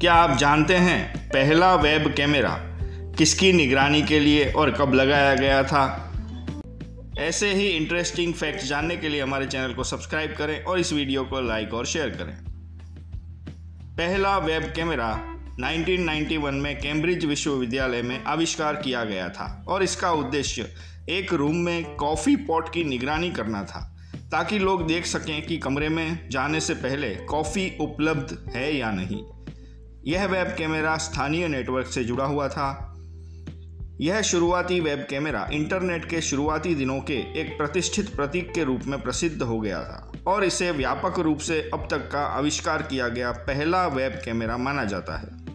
क्या आप जानते हैं पहला वेब कैमरा किसकी निगरानी के लिए और कब लगाया गया था? ऐसे ही इंटरेस्टिंग फैक्ट्स जानने के लिए हमारे चैनल को सब्सक्राइब करें और इस वीडियो को लाइक और शेयर करें। पहला वेब कैमरा 1991 में कैम्ब्रिज विश्वविद्यालय में आविष्कार किया गया था और इसका उद्देश्य एक रूम में कॉफ़ी पॉट की निगरानी करना था ताकि लोग देख सकें कि कमरे में जाने से पहले कॉफ़ी उपलब्ध है या नहीं। यह वेब कैमरा स्थानीय नेटवर्क से जुड़ा हुआ था। यह शुरुआती वेब कैमरा इंटरनेट के शुरुआती दिनों के एक प्रतिष्ठित प्रतीक के रूप में प्रसिद्ध हो गया था और इसे व्यापक रूप से अब तक का आविष्कार किया गया पहला वेब कैमरा माना जाता है।